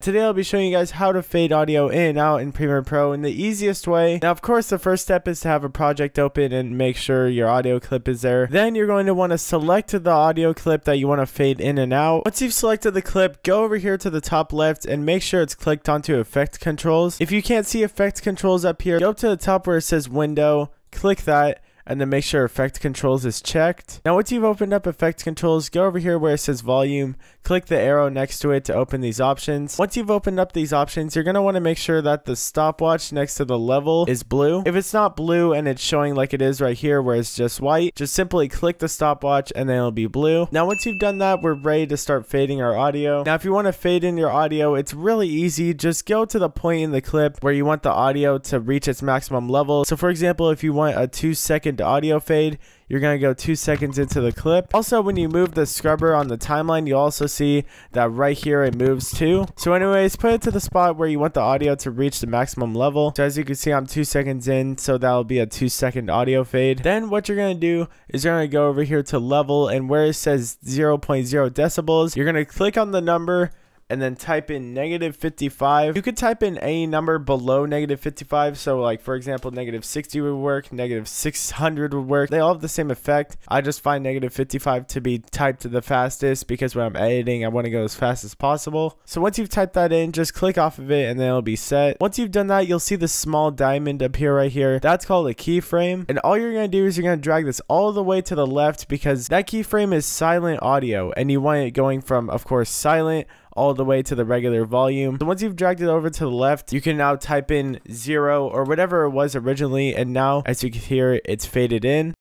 Today I'll be showing you guys how to fade audio in and out in Premiere Pro in the easiest way. Now of course the first step is to have a project open and make sure your audio clip is there. Then you're going to want to select the audio clip that you want to fade in and out. Once you've selected the clip, go over here to the top left and make sure it's clicked onto effect controls. If you can't see effect controls up here, go up to the top where it says window, click that, and then make sure effect controls is checked. Now once you've opened up effect controls, go over here where it says volume, click the arrow next to it to open these options. Once you've opened up these options, you're gonna wanna make sure that the stopwatch next to the level is blue. If it's not blue and it's showing like it is right here where it's just white, just simply click the stopwatch and then it'll be blue. Now once you've done that, we're ready to start fading our audio. Now if you wanna fade in your audio, it's really easy. Just go to the point in the clip where you want the audio to reach its maximum level. So for example, if you want a 2-second audio fade, you're going to go 2 seconds into the clip. Also, when you move the scrubber on the timeline, you'll also see that right here it moves too. So anyways, put it to the spot where you want the audio to reach the maximum level. So as you can see, I'm 2 seconds in, so that'll be a 2-second audio fade. Then what you're going to do is you're going to go over here to level, and where it says 0.0 decibels, you're going to click on the number and then type in -55. You could type in any number below -55. So like for example, -60 would work, -600 would work. They all have the same effect. I just find -55 to be typed the fastest because when I'm editing, I want to go as fast as possible. So once you've typed that in, just click off of it and then it'll be set. Once you've done that, you'll see this small diamond up here right here. That's called a keyframe. And all you're gonna do is you're gonna drag this all the way to the left because that keyframe is silent audio and you want it going from, of course, silent all the way to the regular volume. So once you've dragged it over to the left, you can now type in 0 or whatever it was originally, and now as you can hear, it's faded in.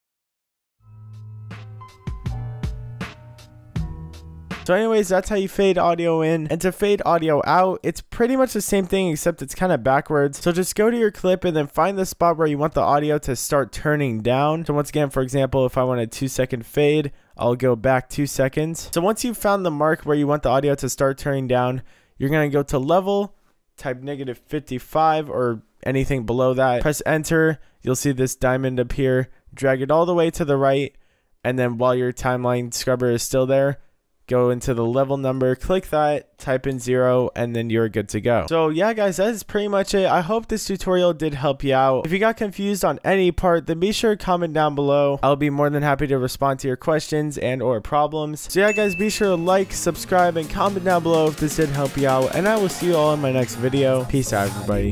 So anyways, that's how you fade audio in. And to fade audio out, it's pretty much the same thing except it's kind of backwards. So just go to your clip and then find the spot where you want the audio to start turning down. So once again, for example, if I want a 2-second fade, I'll go back 2 seconds. So once you've found the mark where you want the audio to start turning down, you're gonna go to level, type -55 or anything below that, press enter, you'll see this diamond up here, drag it all the way to the right, and then while your timeline scrubber is still there, go into the level number, click that, type in 0, and then you're good to go. So yeah guys, that is pretty much it. I hope this tutorial did help you out. If you got confused on any part, then be sure to comment down below. I'll be more than happy to respond to your questions and or problems. So yeah guys, be sure to like, subscribe, and comment down below if this did help you out. And I will see you all in my next video. Peace out everybody.